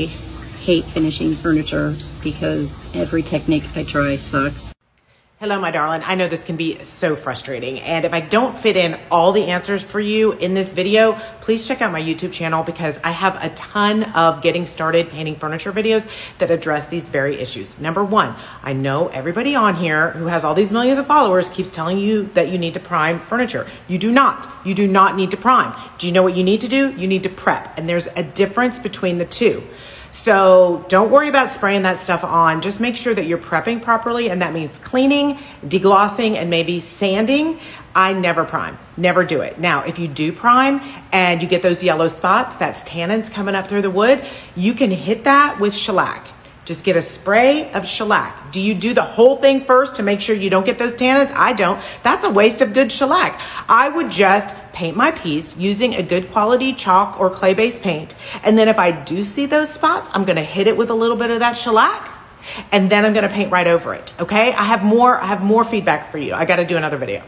I hate finishing furniture because every technique I try sucks. Hello, my darling. I know this can be so frustrating. And if I don't fit in all the answers for you in this video, please check out my YouTube channel because I have a ton of getting started painting furniture videos that address these very issues. Number one, I know everybody on here who has all these millions of followers keeps telling you that you need to prime furniture. You do not. You do not need to prime. Do you know what you need to do? You need to prep. And there's a difference between the two. So don't worry about spraying that stuff on. Just make sure that you're prepping properly, and that means cleaning, deglossing, and maybe sanding. I never prime, never do it. Now, if you do prime and you get those yellow spots, that's tannins coming up through the wood, you can hit that with shellac. Just get a spray of shellac. Do you do the whole thing first to make sure you don't get those tannins? I don't. That's a waste of good shellac. I would just paint my piece using a good quality chalk or clay-based paint. And then if I do see those spots, I'm gonna hit it with a little bit of that shellac, and then I'm gonna paint right over it, okay? I have more feedback for you. I gotta do another video.